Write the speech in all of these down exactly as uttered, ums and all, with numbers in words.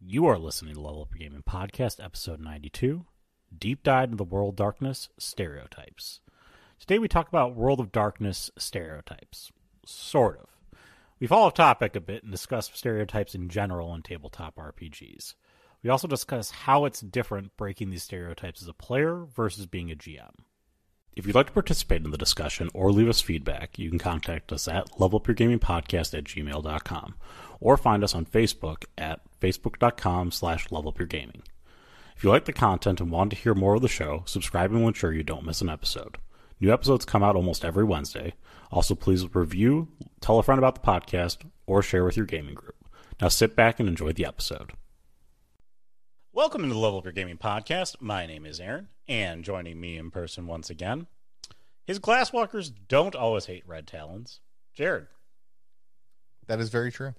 You are listening to Level Up Your Gaming Podcast, episode ninety-two, Deep Dive into the World of Darkness Stereotypes. Today we talk about World of Darkness stereotypes. Sort of. We follow topic a bit and discuss stereotypes in general in tabletop R P Gs. We also discuss how it's different breaking these stereotypes as a player versus being a G M. If you'd like to participate in the discussion or leave us feedback, you can contact us at levelupyourgamingpodcast at gmail dot com or find us on Facebook at facebook dot com slash levelupyourgaming. If you like the content and want to hear more of the show, subscribe and we'll ensure you don't miss an episode. New episodes come out almost every Wednesday. Also, please review, tell a friend about the podcast, or share with your gaming group. Now sit back and enjoy the episode. Welcome to the Level Up Your Gaming Podcast. My name is Aaron, and joining me in person once again, his glasswalkers don't always hate red talons, Jared. That is very true.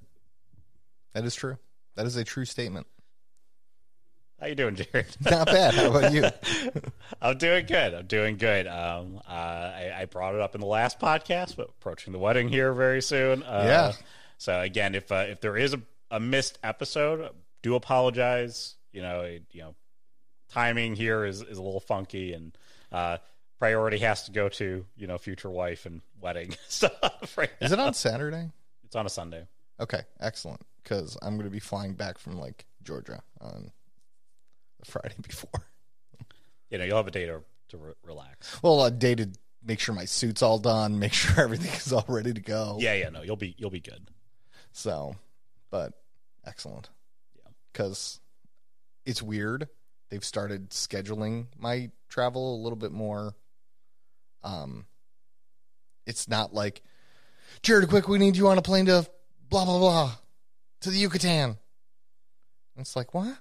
That is true. That is a true statement. How you doing, Jared? Not bad. How about you? I'm doing good. I'm doing good. Um, uh, I, I brought it up in the last podcast, but approaching the wedding here very soon. Uh, yeah. So again, if uh, if there is a, a missed episode, do apologize. You know, you know, timing here is, is a little funky, and uh, priority has to go to, you know, future wife and wedding stuff. Right is now. It on Saturday? It's on a Sunday. Okay, excellent. Because I'm going to be flying back from like Georgia on the Friday before. You know, you'll have a day to to re- relax. Well, a day to make sure my suit's all done, make sure everything is all ready to go. Yeah, yeah, no, you'll be you'll be good. So, but excellent. Yeah, because it's weird. They've started scheduling my travel a little bit more. Um, it's not like, Jared, quick, we need you on a plane to blah, blah, blah, to the Yucatan. And it's like, what?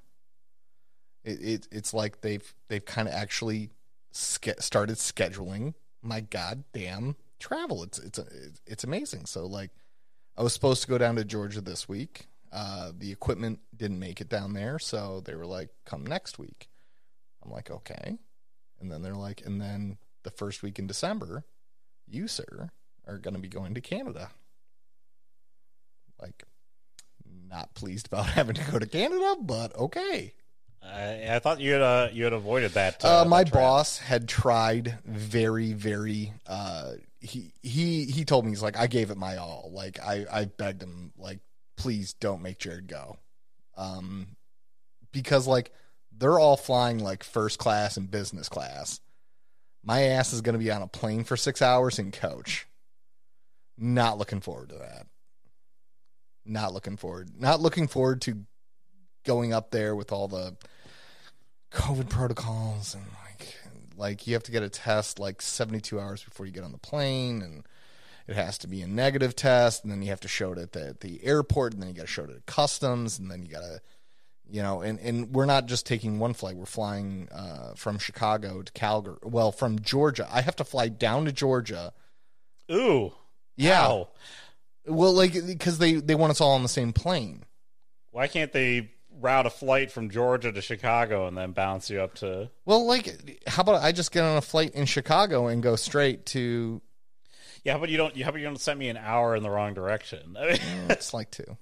It, it It's like they've they've kind of actually ske- started scheduling my goddamn travel. It's, it's, it's amazing. So, like, I was supposed to go down to Georgia this week. Uh, the equipment didn't make it down there, so they were like, come next week. I'm like, okay. And then they're like, and then the first week in December, you, sir, are going to be going to Canada. Like, not pleased about having to go to Canada, but okay. Uh, I thought you had uh, you had avoided that. Uh, uh, my that boss had tried very, very... Uh, he, he, he told me, he's like, I gave it my all. Like, I, I begged him, like, please don't make Jared go. Um, because, like, they're all flying, like, first class and business class. My ass is going to be on a plane for six hours and coach. Not looking forward to that. Not looking forward. Not looking forward to going up there with all the COVID protocols and, like, like you have to get a test, like, seventy-two hours before you get on the plane, and it has to be a negative test, and then you have to show it at the, at the airport, and then you got to show it at customs, and then you got to, you know, and, and we're not just taking one flight. We're flying uh, from Chicago to Calgary. Well, from Georgia. I have to fly down to Georgia. Ooh. Yeah. Wow. Well, like, because they, they want us all on the same plane. Why can't they route a flight from Georgia to Chicago and then bounce you up to... Well, like, how about I just get on a flight in Chicago and go straight to... Yeah, how about you don't? How about you don't send me an hour in the wrong direction? I mean, it's like two,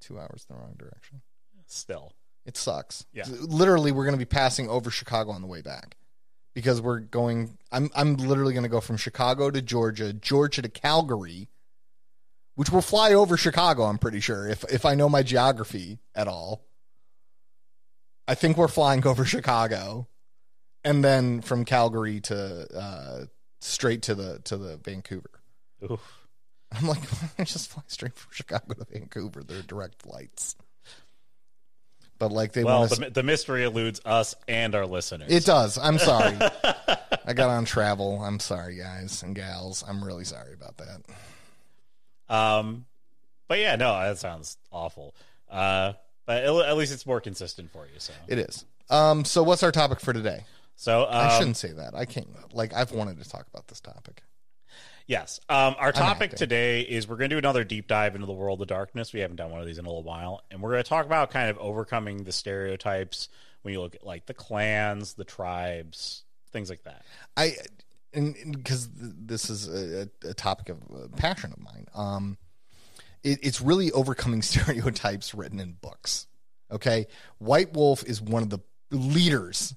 two hours in the wrong direction. Still, it sucks. Yeah, literally, we're going to be passing over Chicago on the way back because we're going. I'm I'm literally going to go from Chicago to Georgia, Georgia to Calgary, which will fly over Chicago. I'm pretty sure if if I know my geography at all. I think we're flying over Chicago, and then from Calgary to. Uh, Straight to the to the Vancouver. Oof. I'm like, I just fly straight from Chicago to Vancouver. They're direct flights. But like they well, want the, the mystery eludes us and our listeners. It does. I'm sorry. I got on travel. I'm sorry, guys and gals. I'm really sorry about that. Um, but yeah, no, that sounds awful. Uh, but it, at least it's more consistent for you. So it is. Um, so what's our topic for today? So um, I shouldn't say that. I can't. Like, I've wanted to talk about this topic. Yes. Um, our topic today is we're going to do another deep dive into the World of Darkness. We haven't done one of these in a little while. And we're going to talk about kind of overcoming the stereotypes when you look at, like, the clans, the tribes, things like that. I, and because this is a, a topic of a passion of mine. Um, it, it's really overcoming stereotypes written in books. Okay. White Wolf is one of the leaders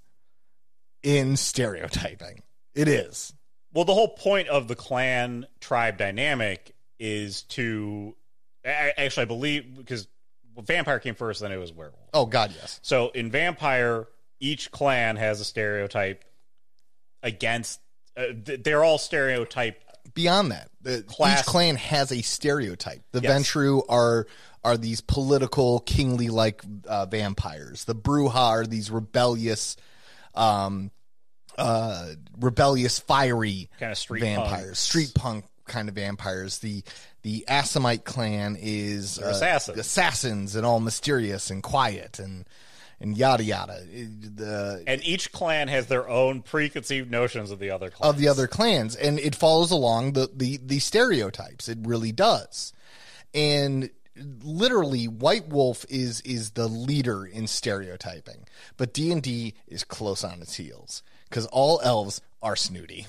in stereotyping. It is. Well, the whole point of the clan tribe dynamic is to, I, actually, I believe, because vampire came first, then it was werewolf. Oh, God, yes. So in vampire, each clan has a stereotype against, uh, they're all stereotyped. Beyond that, the, each clan has a stereotype. The yes. Ventrue are are these political, kingly-like uh, vampires. The Brujah are these rebellious, um, uh, rebellious, fiery kind of street vampires, punks. Street punk kind of vampires. The the Assamite clan is uh, assassins. assassins and all mysterious and quiet and and yada yada. It, the, and each clan has their own preconceived notions of the other clans. Of the other clans, and it follows along the, the, the stereotypes. It really does. And literally, White Wolf is is the leader in stereotyping. But D and D is close on its heels, because all elves are snooty.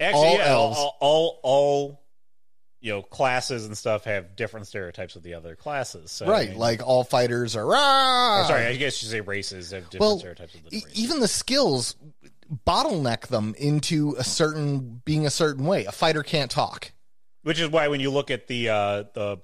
Actually, all yeah, elves... All, all, all you know, classes and stuff have different stereotypes of the other classes. So, right, I mean, like all fighters are... Rah! Sorry, I guess you say races have different well, stereotypes of the races. Even the skills bottleneck them into a certain... being a certain way. A fighter can't talk. Which is why when you look at the uh, the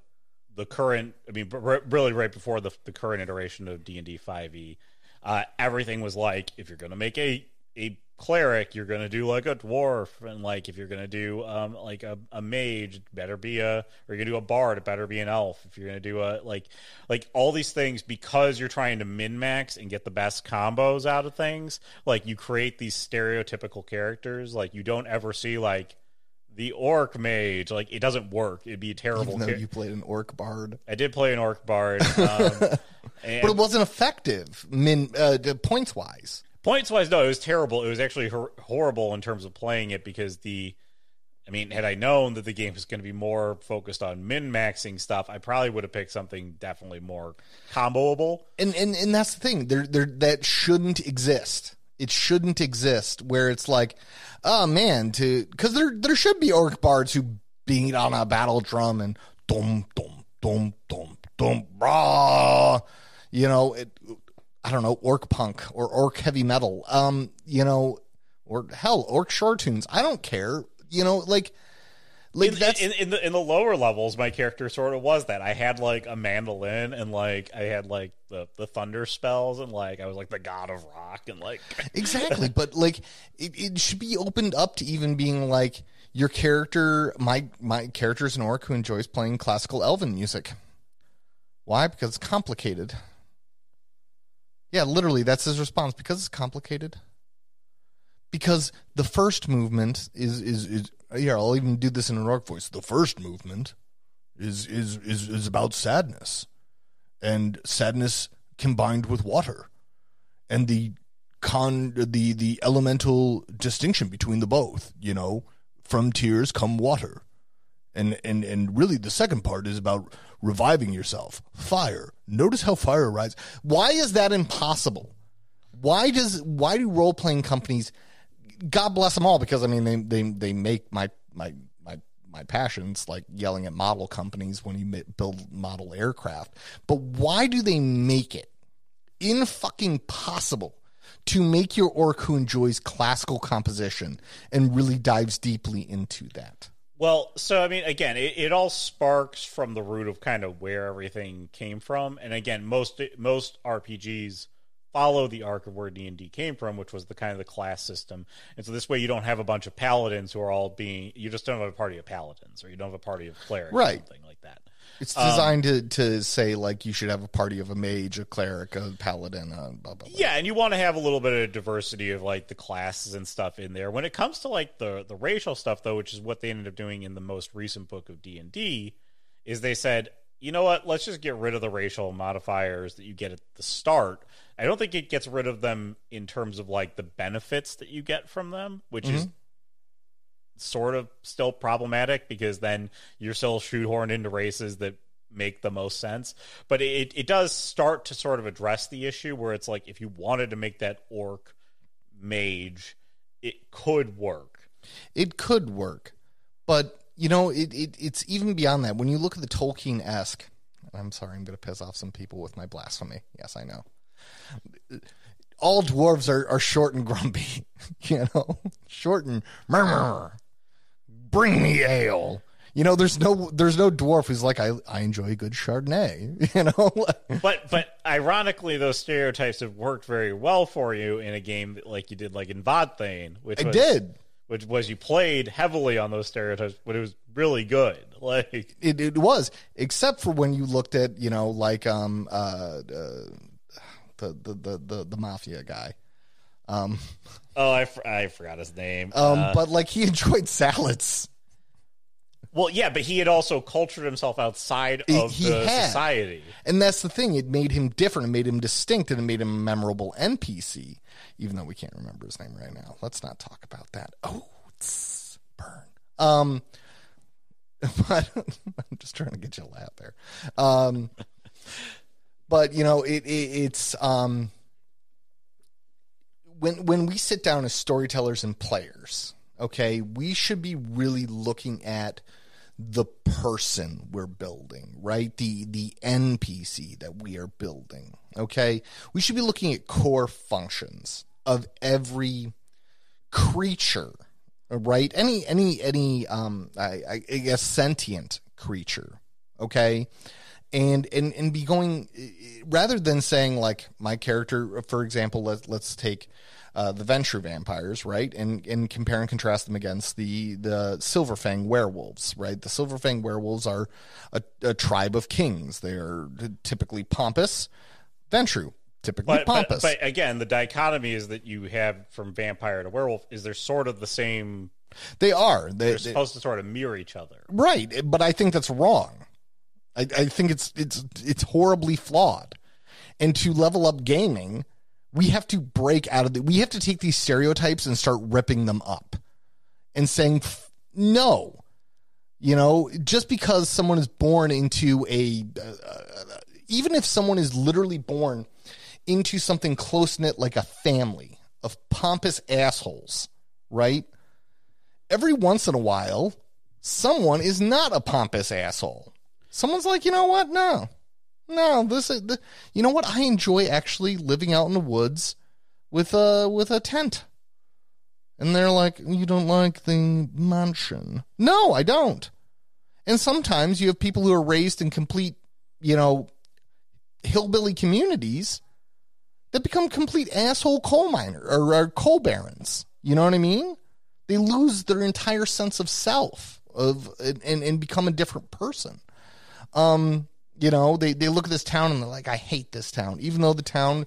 the current... I mean, really right before the, the current iteration of D and D five e, uh, everything was like, if you're going to make a... a cleric, you're gonna do like a dwarf, and like if you're gonna do um like a, a mage, it better be a or you're gonna do a bard, it better be an elf. If you're gonna do a like like all these things, because you're trying to min max and get the best combos out of things, like you create these stereotypical characters. Like you don't ever see like the orc mage. Like it doesn't work. It'd be a terrible. Even though you played an orc bard. I did play an orc bard, um, but it wasn't effective min uh, points wise. Points wise, no, it was terrible. It was actually hor- horrible in terms of playing it, because the, I mean, had I known that the game was going to be more focused on min maxing stuff, I probably would have picked something definitely more comboable. And and and that's the thing. There there that shouldn't exist. It shouldn't exist where it's like, oh man, to because there there should be orc bards who beat on a battle drum and dum dum dum dum dum brah, you know. It, I don't know, orc punk or orc heavy metal, um, you know, or hell, orc shore tunes. I don't care, you know, like, like in, that's in, in the in the lower levels. My character sort of was that. I had like a mandolin, and like I had like the, the thunder spells, and like I was like the god of rock, and like exactly. But like it, it should be opened up to even being like your character. My my character is an orc who enjoys playing classical elven music. Why? Because it's complicated. Yeah, literally, that's his response. Because it's complicated. Because the first movement is is is yeah. I'll even do this in an orc voice. The first movement is is is is about sadness, and sadness combined with water, and the con the the elemental distinction between the both. You know, from tears come water, and and and really the second part is about reviving yourself. Fire. Notice how fire rises. Why is that impossible? Why does why do role playing companies, God bless them all, because I mean they they they make my my my my passions, like yelling at model companies when you build model aircraft. But why do they make it in fucking possible to make your orc who enjoys classical composition and really dives deeply into that? Well, so, I mean, again, it, it all sparks from the root of kind of where everything came from. And again, most most R P Gs follow the arc of where D and D came from, which was the kind of the class system. And so this way you don't have a bunch of paladins who are all being, you just don't have a party of paladins, or you don't have a party of clerics, right, or something like that. It's designed um, to, to say, like, you should have a party of a mage, a cleric, a paladin, uh, blah, blah, blah. Yeah, and you want to have a little bit of diversity of, like, the classes and stuff in there. When it comes to, like, the, the racial stuff, though, which is what they ended up doing in the most recent book of D and D, is they said, you know what, let's just get rid of the racial modifiers that you get at the start. I don't think it gets rid of them in terms of, like, the benefits that you get from them, which mm-hmm. is... sort of still problematic, because then you're still shoehorned into races that make the most sense. But it, it does start to sort of address the issue where it's like, if you wanted to make that orc mage, it could work. It could work. But, you know, it, it it's even beyond that. When you look at the Tolkien-esque, I'm sorry, I'm going to piss off some people with my blasphemy. Yes, I know. All dwarves are, are short and grumpy, you know, short and murmur. Bring me ale. You know, there's no there's no dwarf who's like, I, I enjoy good Chardonnay, you know? but but ironically, those stereotypes have worked very well for you in a game that, like you did like in Vodthain, which I was, did. Which was you played heavily on those stereotypes, but it was really good. Like it, it was, except for when you looked at, you know, like um uh, uh the, the the the the mafia guy. Um Oh, I, I forgot his name. Um uh, but like he enjoyed salads. Well, yeah, but he had also cultured himself outside of he the had. society. And that's the thing. It made him different. It made him distinct, and it made him a memorable N P C, even though we can't remember his name right now. Let's not talk about that. Oh, tss, burn. Um, but, I'm just trying to get you a laugh there. Um, but, you know, it, it it's... Um, when when we sit down as storytellers and players, okay, we should be really looking at the person we're building, right? The the N P C that we are building, okay? We should be looking at core functions of every creature, right? Any any any um I, I guess sentient creature, okay? And and and be going rather than saying like my character, for example, let let's take Uh, the Ventrue vampires, right, and and compare and contrast them against the the Silverfang werewolves, right? The Silverfang werewolves are a, a tribe of kings. They are typically pompous. Ventrue, typically but, pompous. But, but again, the dichotomy is that you have from vampire to werewolf is they're sort of the same. They are. They, they're supposed they, to sort of mirror each other, right? But I think that's wrong. I, I think it's it's it's horribly flawed. And to level up gaming, we have to break out of the, we have to take these stereotypes and start ripping them up and saying, no, you know, just because someone is born into a, uh, even if someone is literally born into something close knit, like a family of pompous assholes, right? Every once in a while, someone is not a pompous asshole. Someone's like, you know what? No. No, this is, the, you know what? I enjoy actually living out in the woods with a, with a tent. And they're like, you don't like the mansion. No, I don't. And sometimes you have people who are raised in complete, you know, hillbilly communities that become complete asshole coal miner or, or coal barons. You know what I mean? They lose their entire sense of self of and, and, and become a different person. Um... You know, they, they look at this town and they're like, I hate this town, even though the town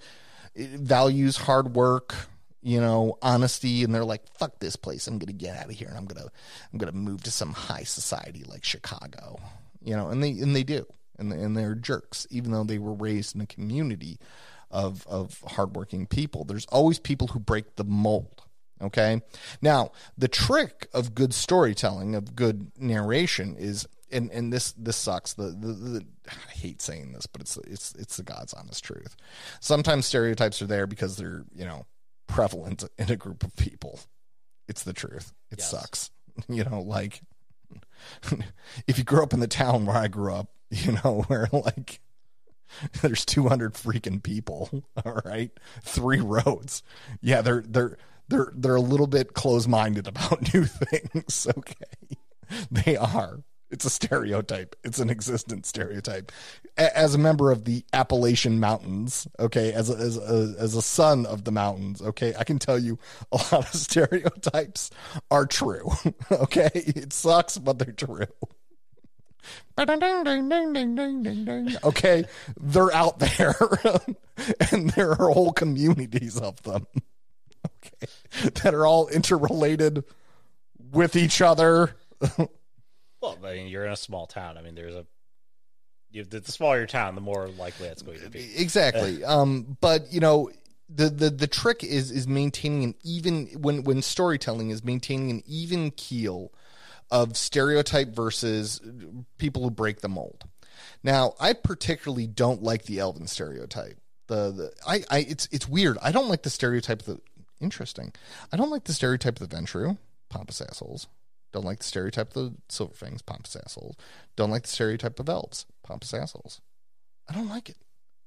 values hard work, you know, honesty. And they're like, fuck this place. I'm going to get out of here. And I'm going to I'm going to move to some high society like Chicago, you know, and they and they do. And, and they're jerks, even though they were raised in a community of, of hardworking people. There's always people who break the mold. OK, now, the trick of good storytelling, of good narration is, and and this this sucks. The, the, the I hate saying this, but it's it's it's the God's honest truth. Sometimes stereotypes are there because they're, you know, prevalent in a group of people. It's the truth. It yes. sucks. You know, like if you grew up in the town where I grew up, you know, where like there's two hundred freaking people. All right, three roads. Yeah, they're they're they're they're a little bit close-minded about new things. Okay, they are. It's a stereotype. It's an existent stereotype. As a member of the Appalachian Mountains, okay, as a, as a, as a son of the mountains, okay, I can tell you a lot of stereotypes are true, okay? It sucks, but they're true. Okay, they're out there, and there are whole communities of them, okay, that are all interrelated with each other. Well, I mean, you're in a small town. I mean, there's a you, the smaller your town, the more likely it's going to be. Exactly. um, but you know, the, the the trick is is maintaining an even when when storytelling is maintaining an even keel of stereotype versus people who break the mold. Now, I particularly don't like the elven stereotype. The the I, I it's it's weird. I don't like the stereotype of the interesting. I don't like the stereotype of the Ventrue, pompous assholes. Don't like the stereotype of the Silverfangs, pompous assholes. Don't like the stereotype of elves, pompous assholes. I don't like it.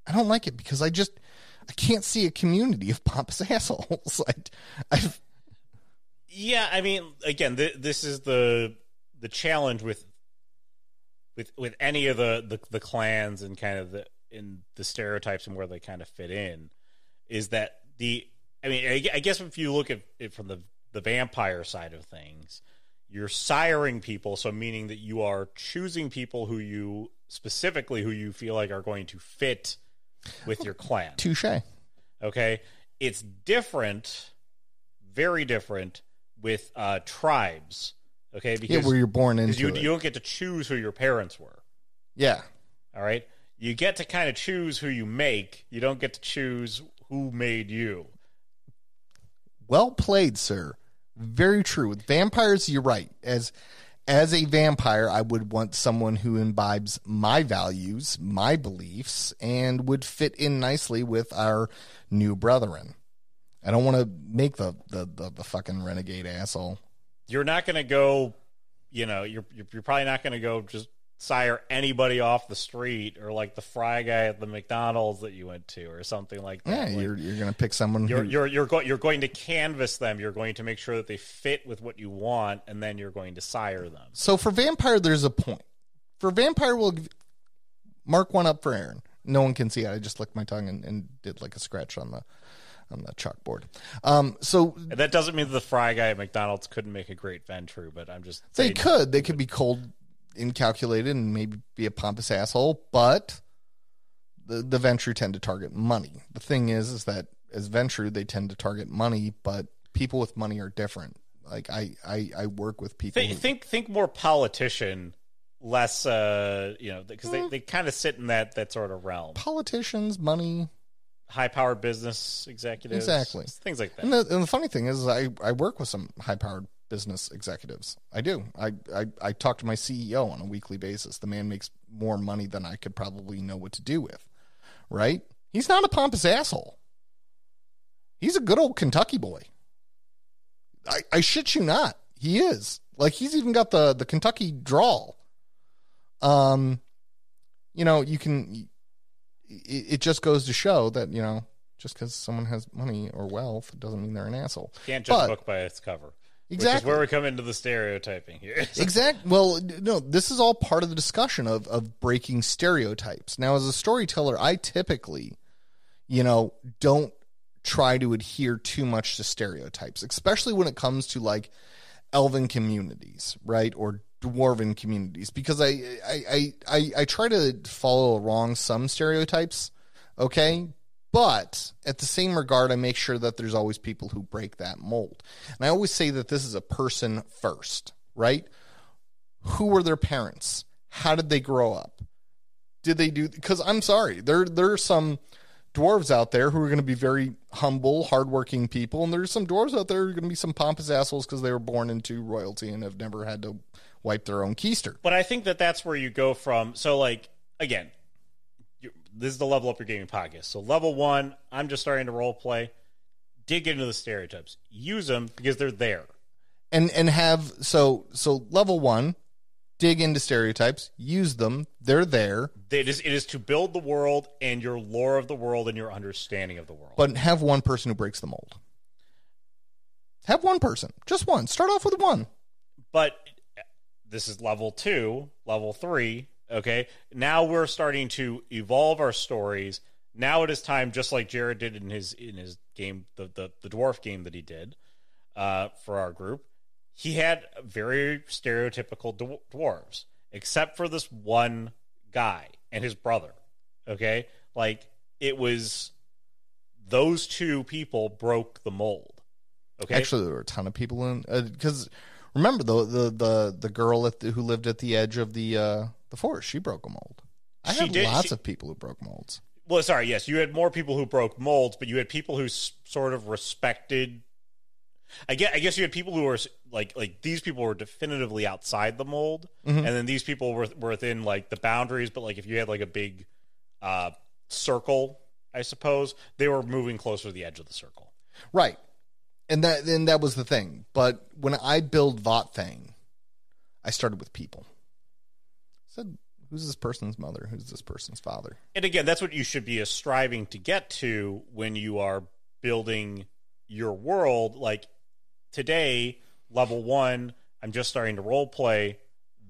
I don't like it because I just, I can't see a community of pompous assholes. I, I've... Yeah, I mean, again, th- this is the the challenge with with with any of the, the, the clans and kind of the in the stereotypes and where they kind of fit in is that the, I mean, I, I guess if you look at it from the, the vampire side of things, you're siring people, so meaning that you are choosing people who you, specifically who you feel like are going to fit with your clan. Touche. Okay? It's different, very different, with uh, tribes. Okay? Because yeah, where you're born into you, it. You don't get to choose who your parents were. Yeah. All right? You get to kind of choose who you make. You don't get to choose who made you. Well played, sir. Very true. With vampires, you're right. As as a vampire, I would want someone who imbibes my values, my beliefs, and would fit in nicely with our new brethren. I don't want to make the, the, the, the fucking renegade asshole. You're not going to go, you know, you're you're probably not going to go just sire anybody off the street or like the fry guy at the McDonald's that you went to or something like that. Yeah, like, you're you're going to pick someone. You're who... you're you're, go- you're going to canvas them. You're going to make sure that they fit with what you want, and then you're going to sire them. So for vampire, there's a point. For vampire, we'll mark one up for Aaron. No one can see it. I just licked my tongue and, and did like a scratch on the on the chalkboard. Um, so and that doesn't mean that the fry guy at McDonald's couldn't make a great Ventrue, but I'm just they could. They could be cold. Incalculated and maybe be a pompous asshole, but the the Ventrue tend to target money. The thing is, is that as Ventrue, they tend to target money, but people with money are different. Like I, I, I work with people. Think, who... think think more politician, less uh, you know, because mm. they, they kind of sit in that that sort of realm. Politicians, money, high powered business executives, exactly things like that. And the, and the funny thing is, I I work with some high powered business executives. I do. I, I I talk to my C E O on a weekly basis. The man makes more money than I could probably know what to do with. Right? He's not a pompous asshole. He's a good old Kentucky boy. I, I shit you not. He is. Like, he's even got the, the Kentucky drawl. Um, you know, you can... It, it just goes to show that, you know, just because someone has money or wealth doesn't mean they're an asshole. Can't judge a book by its cover. Exactly. Which is where we come into the stereotyping here. Exactly. Well, no, this is all part of the discussion of, of breaking stereotypes. Now, as a storyteller, I typically, you know, don't try to adhere too much to stereotypes, especially when it comes to, like, elven communities, right, or dwarven communities, because I, I, I, I, I try to follow along some stereotypes, okay. But at the same regard, I make sure that there's always people who break that mold. And I always say that this is a person first, right? Who were their parents? How did they grow up? Did they do... Because I'm sorry, there, there are some dwarves out there who are going to be very humble, hardworking people, and there's some dwarves out there who are going to be some pompous assholes because they were born into royalty and have never had to wipe their own keister. But I think that that's where you go from... So, like, again... This is the Level Up Your Gaming Podcast. So level one, I'm just starting to role play. Dig into the stereotypes. Use them because they're there. And and have, so so level one, dig into stereotypes. Use them. They're there. It is, it is to build the world and your lore of the world and your understanding of the world. But have one person who breaks the mold. Have one person. Just one. Start off with one. But this is level two, level three. Okay, now we're starting to evolve our stories. Now it is time, just like Jared did in his in his game, the the, the dwarf game that he did uh, for our group. He had very stereotypical dw- dwarves, except for this one guy and his brother. Okay, like it was those two people broke the mold. Okay, actually, there were a ton of people in because uh, remember the the the the girl at the, who lived at the edge of the. Uh... Before she broke a mold. I she had did, lots she, of people who broke molds. Well, sorry, yes, you had more people who broke molds, but you had people who s- sort of respected. I guess, I guess you had people who were like, like these people were definitively outside the mold, mm-hmm. and then these people were, were within like the boundaries. But like, if you had like a big uh, circle, I suppose they were moving closer to the edge of the circle, right? And that, and that was the thing. But when I build Vodthain, I started with people. Said, who's this person's mother? Who's this person's father? And again, that's what you should be striving to get to when you are building your world. Like today, level one, I'm just starting to role play.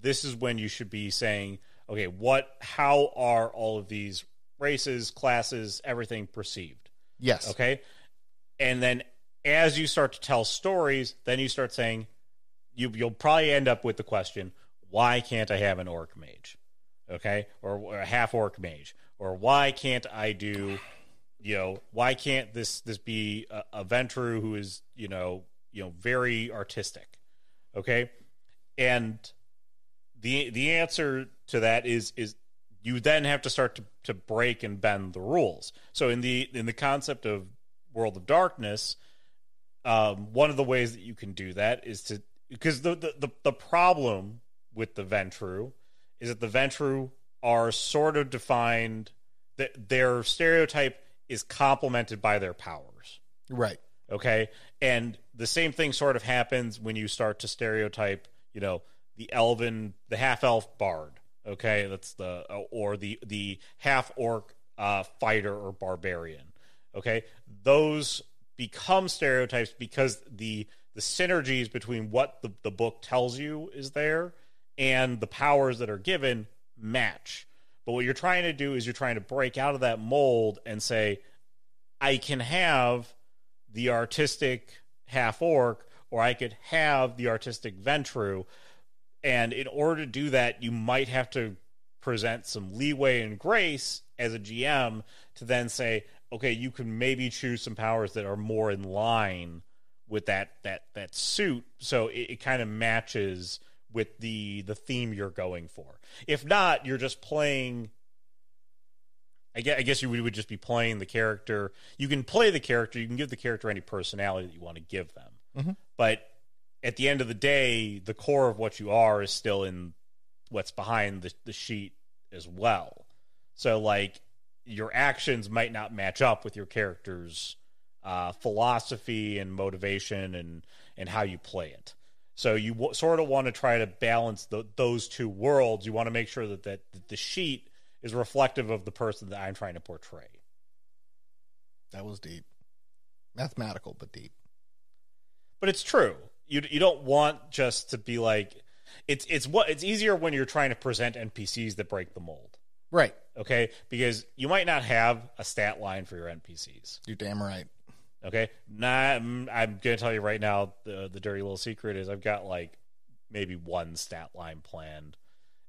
This is when you should be saying, okay, what, how are all of these races, classes, everything perceived? Yes. Okay. And then as you start to tell stories, then you start saying, you, you'll probably end up with the question, why can't I have an orc mage? Okay. Or, or a half orc mage, or why can't I do, you know, why can't this, this be a, a Ventrue who is, you know, you know, very artistic. Okay. And the, the answer to that is, is you then have to start to, to break and bend the rules. So in the, in the concept of World of Darkness, um, one of the ways that you can do that is to, because the, the, the, the problem with the Ventrue is that the Ventrue are sort of defined, that their stereotype is complemented by their powers. Right. Okay. And the same thing sort of happens when you start to stereotype, you know, the elven, the half-elf bard, okay? That's the, or the, the half-orc uh, fighter or barbarian, okay? Those become stereotypes because the the synergies between what the, the book tells you is there and the powers that are given match. But what you're trying to do is you're trying to break out of that mold and say, I can have the artistic half-orc, or I could have the artistic Ventrue. And in order to do that, you might have to present some leeway and grace as a G M to then say, okay, you can maybe choose some powers that are more in line with that that that suit, so it, it kind of matches with the the theme you're going for. If not, you're just playing. I guess, I guess you would just be playing the character. You can play the character. You can give the character any personality that you want to give them, mm-hmm. but at the end of the day, the core of what you are is still in what's behind the, the sheet as well. So, like, your actions might not match up with your character's uh, philosophy and motivation and, and how you play it. So you w- sort of want to try to balance the, those two worlds. You want to make sure that, that, that the sheet is reflective of the person that I'm trying to portray. That was deep. Mathematical, but deep. But it's true. You you don't want just to be like, it's it's what it's easier when you're trying to present N P Cs that break the mold, right? Okay, because you might not have a stat line for your N P Cs. You're damn right. Okay, not I'm, I'm gonna tell you right now the the dirty little secret is I've got like maybe one stat line planned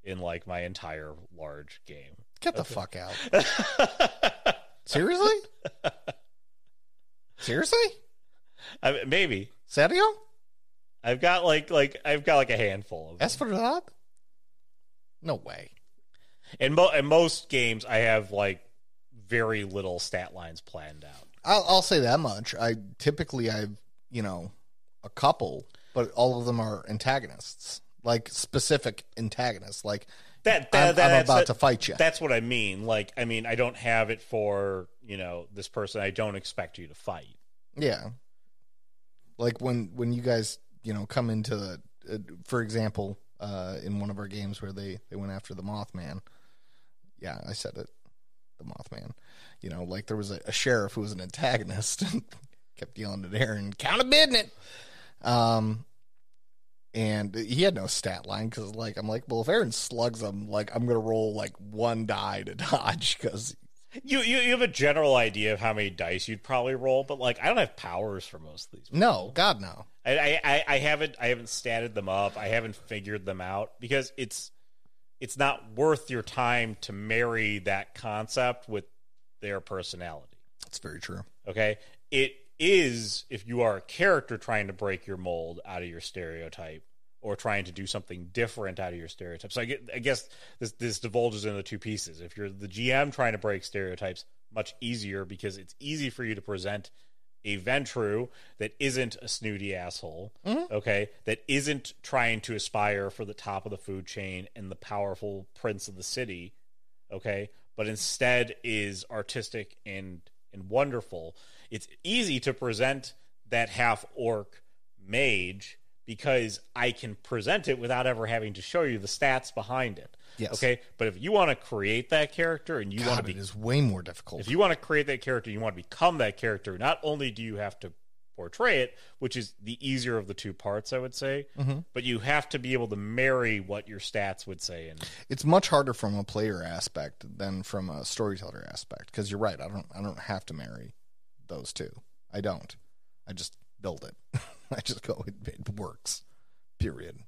in like my entire large game. Get the okay. fuck out! Seriously? Seriously? I mean, maybe Sergio? I've got like like I've got like a handful of them. As for that, no way. In, mo- in most games, I have like very little stat lines planned out. I'll, I'll say that much. I typically I've you know a couple, but all of them are antagonists, like specific antagonists. Like that, that, I'm, that I'm about that, to fight you. That's what I mean. Like I mean I don't have it for you know this person. I don't expect you to fight. Yeah. Like when when you guys. You know, come into the, uh, for example, uh, in one of our games where they, they went after the Mothman. Yeah, I said it, the Mothman. You know, like there was a, a sheriff who was an antagonist and kept yelling at Aaron, "Count a midnight." Um, and he had no stat line because, like, I'm like, well, if Aaron slugs him, like, I'm gonna roll like one die to dodge because you, you you have a general idea of how many dice you'd probably roll, but like, I don't have powers for most of these. People. No, God, no. I, I, I haven't I haven't statted them up. I haven't figured them out because it's it's not worth your time to marry that concept with their personality. That's very true. Okay, it is if you are a character trying to break your mold out of your stereotype or trying to do something different out of your stereotype. So I, get, I guess this this divulges into two pieces. If you're the G M trying to break stereotypes, much easier because it's easy for you to present a Ventrue that isn't a snooty asshole, mm-hmm. okay, that isn't trying to aspire for the top of the food chain and the powerful prince of the city, okay, but instead is artistic and, and wonderful. It's easy to present that half-orc mage because I can present it without ever having to show you the stats behind it. Yes. Okay. But if you want to create that character and you God, want to be, it is way more difficult. If you want to create that character, you want to become that character. Not only do you have to portray it, which is the easier of the two parts, I would say, mm-hmm. but you have to be able to marry what your stats would say. And it's much harder from a player aspect than from a storyteller aspect. Cause you're right. I don't, I don't have to marry those two. I don't, I just build it. I just go, it, it works, period.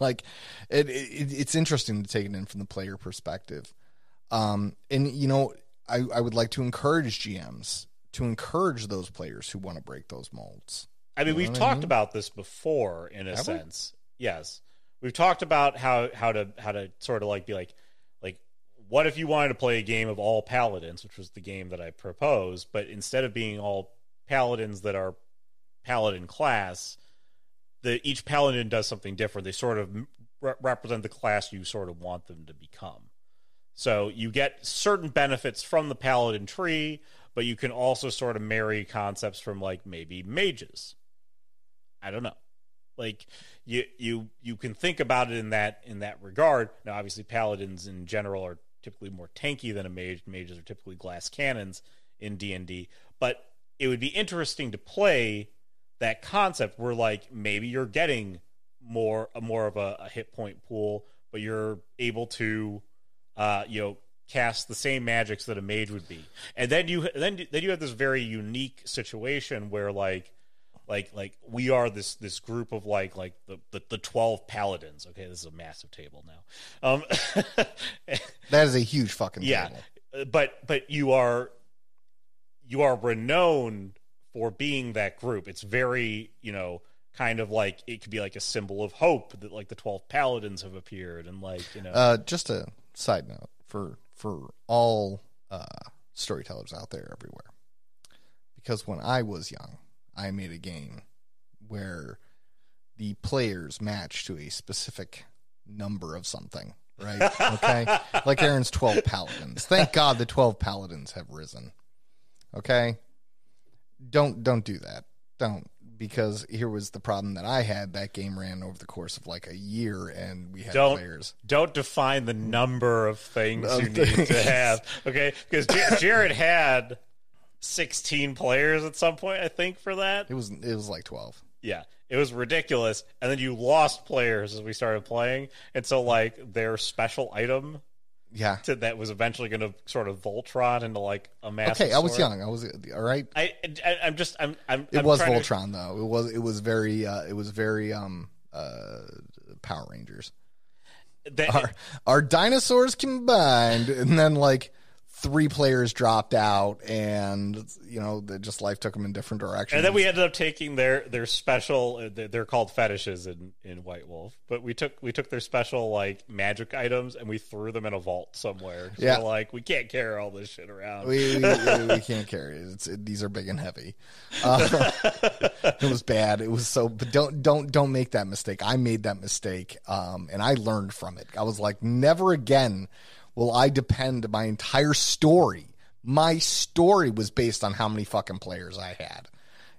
Like it, it, it's interesting to take it in from the player perspective. Um, and you know, I, I would like to encourage G Ms to encourage those players who want to break those molds. I mean, you know we've talked I mean? about this before in a Have sense. We? Yes. We've talked about how, how to, how to sort of like be like, like, what if you wanted to play a game of all paladins, which was the game that I proposed, but instead of being all paladins that are paladin class, the, each paladin does something different. They sort of re- represent the class you sort of want them to become. So you get certain benefits from the paladin tree, but you can also sort of marry concepts from like maybe mages. I don't know. Like you, you, you can think about it in that, in that regard. Now, obviously paladins in general are typically more tanky than a mage. Mages are typically glass cannons in D and D, but it would be interesting to play that concept where like, maybe you're getting more, a more of a, a hit point pool, but you're able to, uh, you know, cast the same magics that a mage would be. And then you then then you have this very unique situation where like like like we are this this group of like like the the, the twelve paladins. Okay, this is a massive table now. Um that is a huge fucking yeah, table. But but you are you are renowned for being that group. It's very, you know, kind of like it could be like a symbol of hope that like the twelve paladins have appeared and like, you know. Uh just a side note for for all uh, storytellers out there everywhere. Because when I was young, I made a game where the players matched to a specific number of something, right? Okay? Like Aaron's twelve paladins. Thank God the twelve paladins have risen. Okay? Don't don't do that. Don't. Because here was the problem that I had. That game ran over the course of like a year, and we had don't, players. Don't define the number of things of you things. need to have, okay? Because J- Jared had sixteen players at some point, I think, for that. It was it was like twelve. Yeah, it was ridiculous. And then you lost players as we started playing, and so like their special item, yeah, to, that was eventually going to sort of Voltron into like a massive. Okay, I was sword. young. I was all right. I, I I'm just I'm I'm. It I'm was Voltron to... though. It was it was very uh, it was very um uh Power Rangers. That... Our, our dinosaurs combined, and then like three players dropped out, and you know the, just life took them in different directions. And then we ended up taking their their special. They're called fetishes in, in White Wolf, but we took we took their special like magic items and we threw them in a vault somewhere. Yeah, we're like we can't carry all this shit around. We we, we, we can't carry it. It's, it. These are big and heavy. Uh, it was bad. It was so. But don't don't don't make that mistake. I made that mistake, um, and I learned from it. I was like, never again. Well, I depend my entire story. My story was based on how many fucking players I had.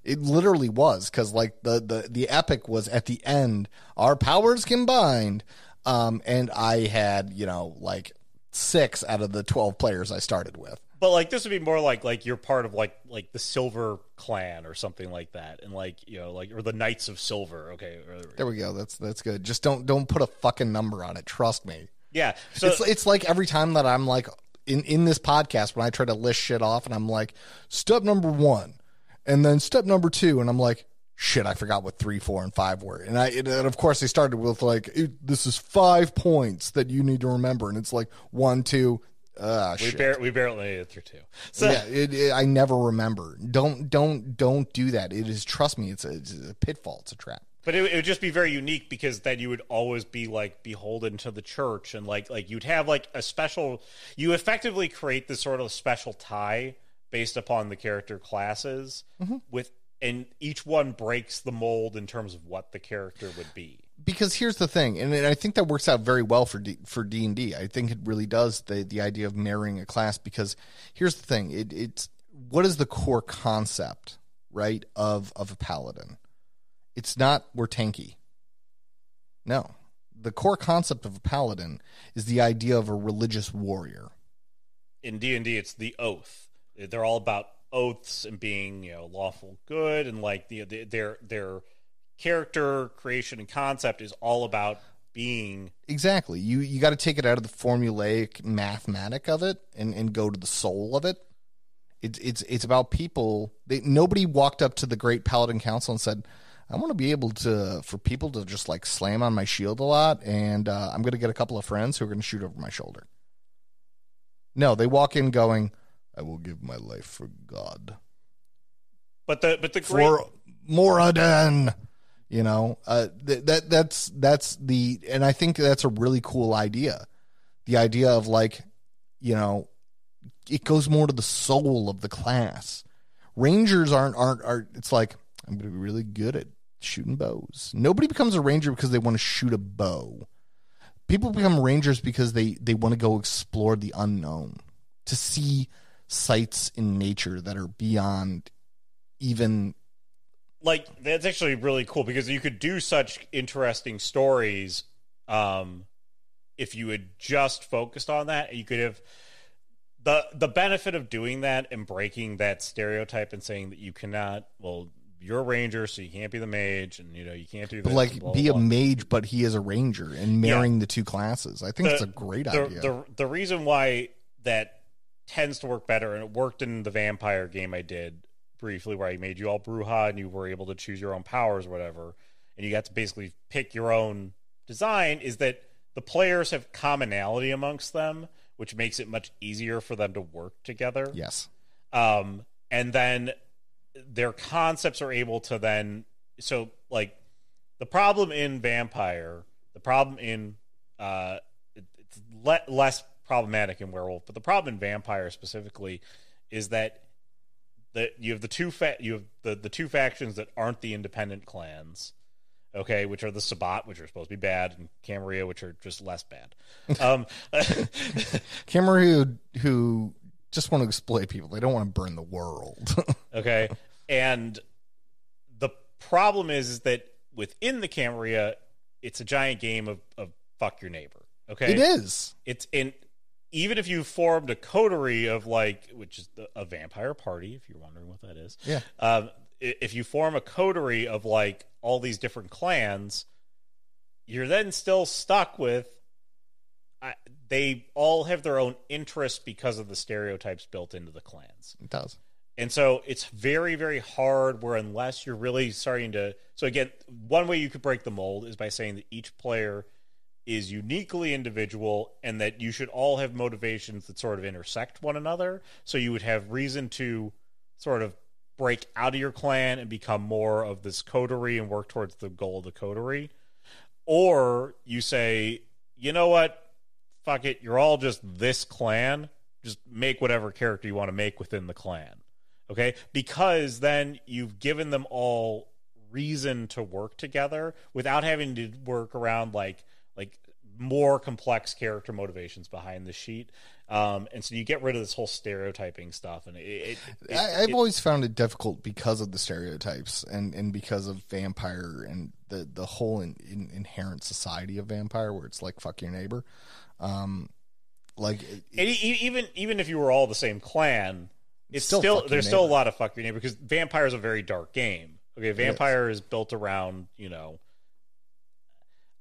It literally was, because like the, the, the epic was at the end, our powers combined. Um, and I had, you know, like six out of the twelve players I started with. But like this would be more like like you're part of like like the Silver Clan or something like that, and like you know like or the Knights of Silver. Okay, there we go. That's that's good. Just don't don't put a fucking number on it. Trust me. Yeah, so it's, it's like every time that I'm like in, in this podcast when I try to list shit off and I'm like step number one and then step number two and I'm like shit I forgot what three, four, and five were and I and of course they started with like it, this is five points that you need to remember and it's like one, two, ah uh, shit we barely we barely made it through two. So yeah, it, it, I never remember. Don't don't don't do that. It is trust me. It's a, it's a pitfall. It's a trap. But it, it would just be very unique because then you would always be like beholden to the church and like like you'd have like a special. You effectively create this sort of special tie based upon the character classes, mm-hmm. with and each one breaks the mold in terms of what the character would be. Because here's the thing, and I think that works out very well for D, for D and D. I think it really does the the idea of marrying a class. Because here's the thing, it, it's what is the core concept, right, of of a paladin. It's not we're tanky. No. The core concept of a paladin is the idea of a religious warrior. In D and D, it's the oath. They're all about oaths and being, you know, lawful good, and like the, the their their character creation and concept is all about being. Exactly. You you got to take it out of the formulaic mathematic of it and, and go to the soul of it. It's it's it's about people. They, nobody walked up to the Great Paladin Council and said, "I want to be able to for people to just like slam on my shield a lot, and uh, I'm going to get a couple of friends who are going to shoot over my shoulder." No, they walk in going, "I will give my life for God." But the but the great for Moradin, you know, uh, th- that that's that's the, and I think that's a really cool idea. The idea of like, you know. It goes more to the soul of the class. Rangers aren't, aren't, are it's like, I'm going to be really good at shooting bows. Nobody becomes a ranger because they want to shoot a bow. People become rangers because they, they want to go explore the unknown, to see sights in nature that are beyond even. Like, that's actually really cool because you could do such interesting stories um, if you had just focused on that. You could have. The the benefit of doing that and breaking that stereotype and saying that you cannot, well, you're a ranger, so you can't be the mage, and, you know, you can't do that. But like, blah, be blah, a blah. mage, but he is a ranger, and marrying yeah. the two classes. I think the, it's a great the, idea. The, the reason why that tends to work better, and it worked in the vampire game I did briefly, where I made you all Brujah, and you were able to choose your own powers or whatever, and you got to basically pick your own design, is that the players have commonality amongst them, which makes it much easier for them to work together. Yes. Um, and then their concepts are able to then... So, like, the problem in Vampire, the problem in... Uh, it's le- less problematic in Werewolf, but the problem in Vampire specifically is that the, you have the two fa- you have the, the two factions that aren't the independent clans, okay, which are the Sabbat, which are supposed to be bad, and Camarilla, which are just less bad. Um, Camarilla, who, who just want to exploit people. They don't want to burn the world. Okay, and the problem is, is that within the Camarilla, it's a giant game of, of fuck your neighbor. Okay, it is. It's in even if you formed a coterie of like, which is the, a vampire party, if you're wondering what that is. Yeah. Um, if you form a coterie of like all these different clans, you're then still stuck with I, they all have their own interests because of the stereotypes built into the clans. It does. And so it's very, very hard where unless you're really starting to... So again, one way you could break the mold is by saying that each player is uniquely individual and that you should all have motivations that sort of intersect one another. So you would have reason to sort of break out of your clan and become more of this coterie and work towards the goal of the coterie. Or you say, you know what? Fuck it. You're all just this clan. Just make whatever character you want to make within the clan. Okay? Because then you've given them all reason to work together without having to work around like, like more complex character motivations behind the sheet. Um, and so you get rid of this whole stereotyping stuff. And it, it, it, I, I've it, always found it difficult because of the stereotypes and, and because of vampire and the, the whole in, in, inherent society of vampire where it's like, fuck your neighbor. Um, like it, it, even, even if you were all the same clan, it's still, still there's still a lot of fuck your neighbor because vampire is a very dark game. Okay. Vampire is. is built around, you know,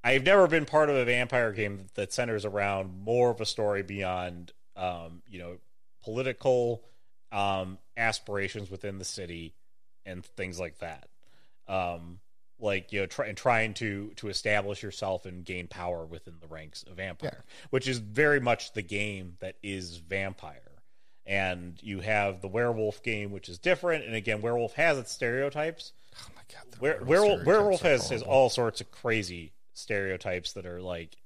I've never been part of a vampire game that centers around more of a story beyond, um, you know, political um, aspirations within the city and things like that. Um, like, you know, try, and trying to, to establish yourself and gain power within the ranks of vampire, yeah. which is very much the game that is vampire. And you have the werewolf game, which is different. And again, werewolf has its stereotypes. Oh, my God. Were- werewolf werewolf has, has all sorts of crazy stereotypes that are like,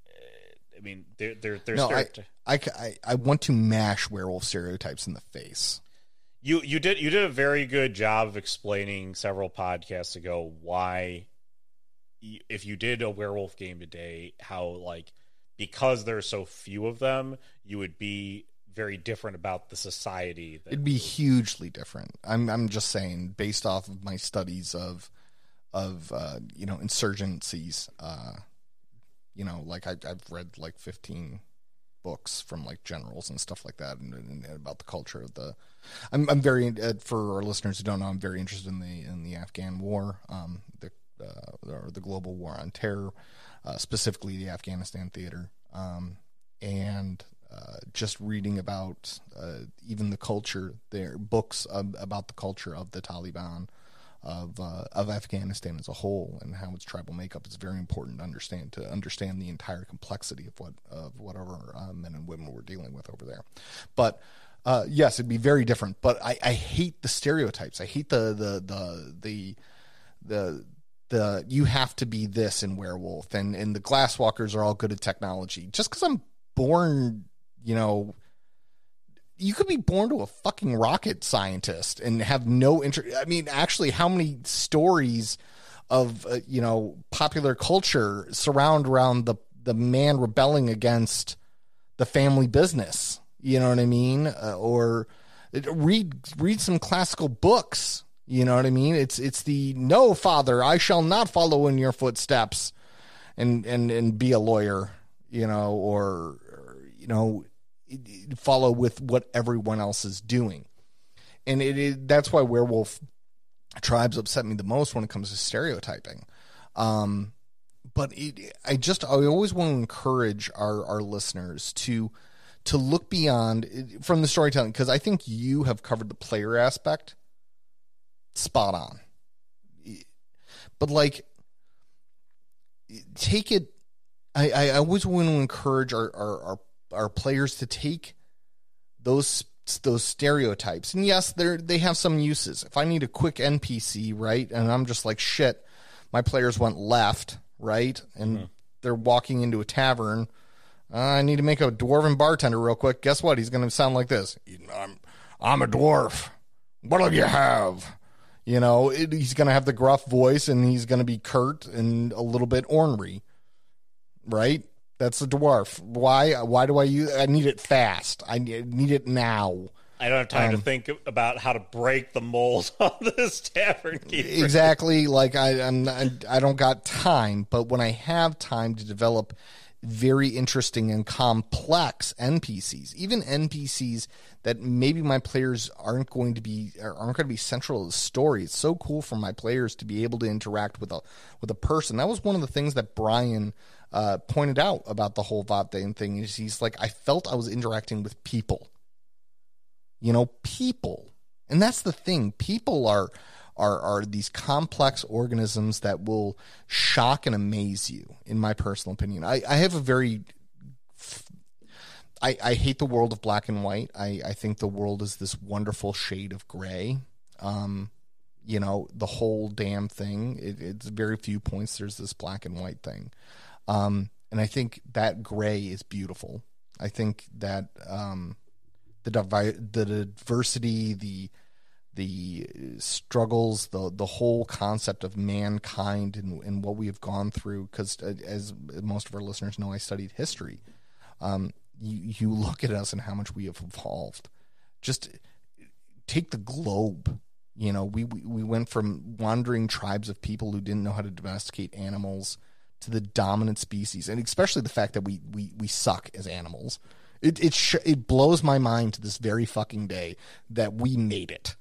I mean, they're they're, they're no, stereoty- I, I, I want to mash werewolf stereotypes in the face. You you did you did a very good job of explaining several podcasts ago why, if you did a werewolf game today, how like because there are so few of them, you would be very different about the society. That It'd be hugely different. I'm I'm just saying based off of my studies of. of, uh, you know, insurgencies, uh, you know, like I, I've read like fifteen books from like generals and stuff like that, and, and, and about the culture of the. I'm I'm very uh, for our listeners who don't know, I'm very interested in the in the Afghan War, um, the uh, or the global war on terror, uh, specifically the Afghanistan theater, um, and. Uh, just reading about uh, even the culture there, books uh, about the culture of the Taliban, of uh, of Afghanistan as a whole, and how its tribal makeup is very important to understand to understand the entire complexity of what of whatever uh, men and women we're dealing with over there. But uh, yes, it'd be very different. But I, I hate the stereotypes. I hate the the the the the. the you have to be this in Werewolf, and and the Glasswalkers are all good at technology. Just because I'm born. You know, you could be born to a fucking rocket scientist and have no interest. I mean, actually, how many stories of, uh, you know, popular culture surround around the, the man rebelling against the family business? You know what I mean? Uh, or read read some classical books. You know what I mean? It's it's the no, father, I shall not follow in your footsteps and, and, and be a lawyer, you know, or, or you know, follow with what everyone else is doing. And it, it that's why werewolf tribes upset me the most when it comes to stereotyping. Um, but it, I just, I always want to encourage our, our listeners to, to look beyond from the storytelling. Cause I think you have covered the player aspect spot on, but like take it. I, I always want to encourage our, our, our Are players to take those those stereotypes, and yes, they they have some uses. If I need a quick N P C, right, and I'm just like shit, my players went left, right, and mm-hmm. they're walking into a tavern. Uh, I need to make a dwarven bartender real quick. Guess what? He's going to sound like this. I'm I'm a dwarf. What'll you have? You know, it, he's going to have the gruff voice, and he's going to be curt and a little bit ornery, right? That's a dwarf. Why? Why do I use? I need it fast. I need it now. I don't have time um, to think about how to break the mold on this tavern keeper. Exactly. Like I, I'm. Not, I don't got time. But when I have time to develop very interesting and complex N P Cs, even N P Cs that maybe my players aren't going to be aren't going to be central to the story. It's so cool for my players to be able to interact with a with a person. That was one of the things that Brian. Uh, pointed out about the whole Vodthain thing is he's like, I felt I was interacting with people, you know, people. And that's the thing. People are, are, are these complex organisms that will shock and amaze you. In my personal opinion, I, I have a very, I, I hate the world of black and white. I, I think the world is this wonderful shade of gray. Um, you know, the whole damn thing, it, it's very few points. There's this black and white thing. Um, and I think that gray is beautiful. I think that um, the divi- the diversity, the the struggles, the the whole concept of mankind and, and what we have gone through. Because as most of our listeners know, I studied history. Um, you you look at us and how much we have evolved. Just take the globe. You know, we we, we went from wandering tribes of people who didn't know how to domesticate animals. To the dominant species, and especially the fact that we we, we suck as animals, it it sh- it blows my mind to this very fucking day that we made it.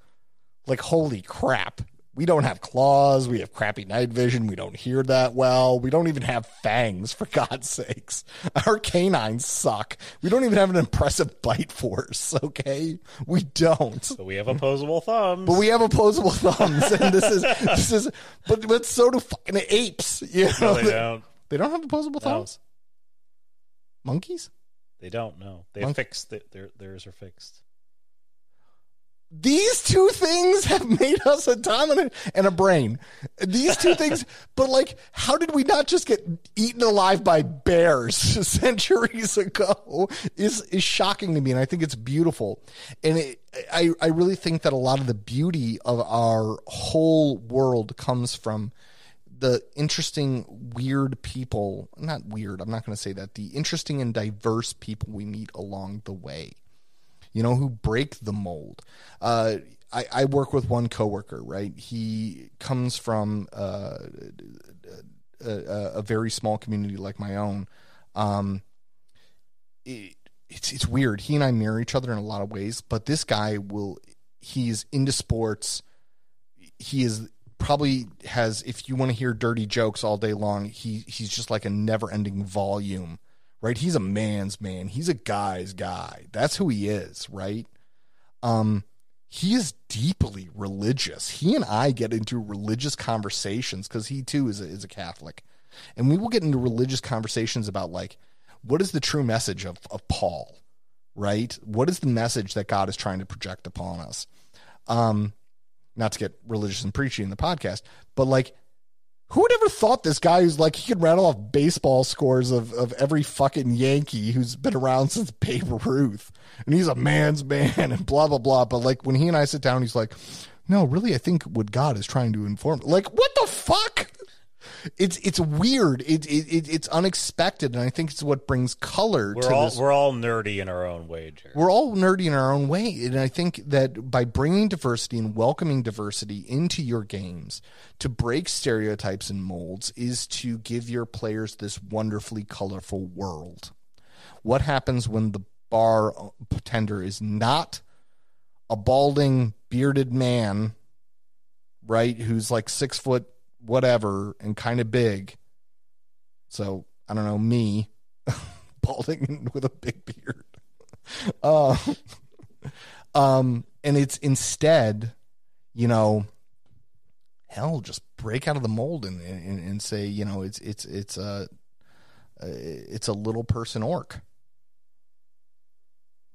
Like holy crap, we don't have claws, we have crappy night vision, we don't hear that well, we don't even have fangs for God's sakes. Our canines suck. We don't even have an impressive bite force. Okay, we don't. So we have opposable thumbs. But we have opposable thumbs, and this is this is. But but so do fucking apes. You know? No, they, they don't. They don't have opposable no. thumbs. Monkeys? They don't. No, they Mon- fixed. The, their theirs are fixed. These two things have made us a dominant and a brain. These two things, but like, how did we not just get eaten alive by bears centuries ago is, is shocking to me. And I think it's beautiful. And it, I, I really think that a lot of the beauty of our whole world comes from the interesting, weird people, not weird. I'm not going to say that the interesting and diverse people we meet along the way. You know, who break the mold. Uh, I, I work with one coworker, right? He comes from uh, a, a very small community like my own, um, it, it's it's weird. He and I mirror each other in a lot of ways, but this guy will, he's into sports. He is probably has, if you want to hear dirty jokes all day long, he he's just like a never ending volume, right? He's a man's man. He's a guy's guy. That's who he is, right? Um, he is deeply religious. He and I get into religious conversations because he too is a, is a Catholic, and we will get into religious conversations about like, what is the true message of, of Paul, right? What is the message that God is trying to project upon us? Um, not to get religious and preachy in the podcast, but like, who would ever thought this guy who's like, he could rattle off baseball scores of, of every fucking Yankee who's been around since Babe Ruth, and he's a man's man and blah, blah, blah. But like when he and I sit down, he's like, no, really, I think what God is trying to inform. Like, what the fuck? It's it's weird. It, it it's unexpected, and I think it's what brings color we're to all, this. We're all nerdy in our own way, Jared. We're all nerdy in our own way, and I think that by bringing diversity and welcoming diversity into your games to break stereotypes and molds is to give your players this wonderfully colorful world. What happens when the bar tender is not a balding, bearded man, right, who's like six foot whatever and kind of big, so I don't know, me balding with a big beard, uh, um and it's instead, you know, hell, just break out of the mold and and, and say, you know, it's it's it's a it's a little person orc.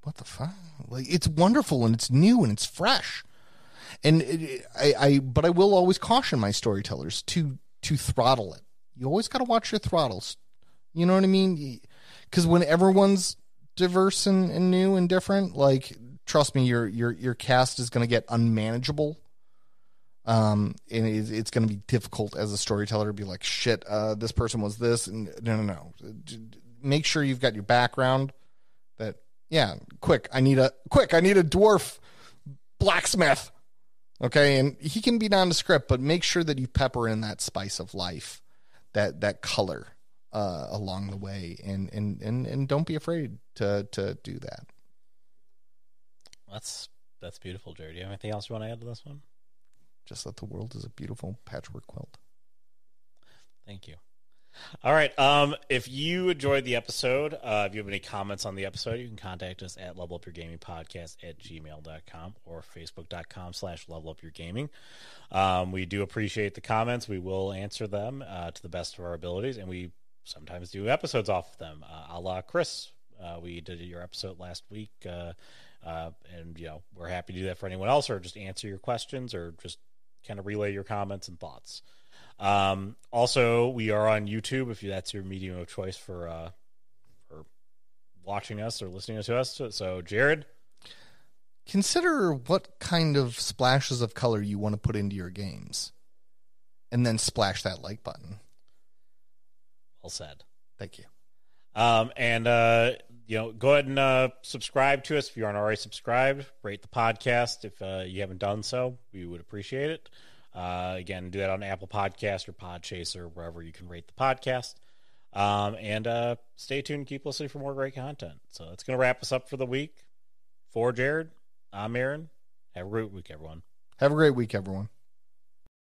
What the fuck? Like, it's wonderful and it's new and it's fresh. And it, I, I, but I will always caution my storytellers to, to throttle it. You always got to watch your throttles. You know what I mean? Because when everyone's diverse and, and new and different, like, trust me, your, your, your cast is going to get unmanageable. Um, and it, it's going to be difficult as a storyteller to be like, shit, uh, this person was this. And no, no, no. Make sure you've got your background that, yeah, quick, I need a, quick, I need a dwarf blacksmith. Okay, and he can be nondescript, but make sure that you pepper in that spice of life, that that color uh, along the way, and and, and and don't be afraid to to do that. That's that's beautiful, Jared. Do you have anything else you want to add to this one? Just that the world is a beautiful patchwork quilt. Thank you. All right. Um, if you enjoyed the episode, uh, if you have any comments on the episode, you can contact us at level up your gaming podcast at gmail dot com or facebook dot com slash level up your gaming. Um, we do appreciate the comments. We will answer them uh, to the best of our abilities, and we sometimes do episodes off of them. Uh, a la Chris, uh, we did your episode last week, uh, uh, and you know, we're happy to do that for anyone else, or just answer your questions, or just kind of relay your comments and thoughts. Um, also, we are on YouTube if you, that's your medium of choice for uh, for watching us or listening to us. So, so, Jared, consider what kind of splashes of color you want to put into your games, and then splash that like button. Well said. Thank you. Um, and uh, you know, go ahead and uh, subscribe to us if you aren't already subscribed. Rate the podcast if uh, you haven't done so. We would appreciate it. Uh, again, do that on Apple Podcast or Podchaser, wherever you can rate the podcast. Um, and uh, stay tuned. Keep listening for more great content. So that's going to wrap us up for the week. For Jared, I'm Aaron. Have a great week, everyone. Have a great week, everyone.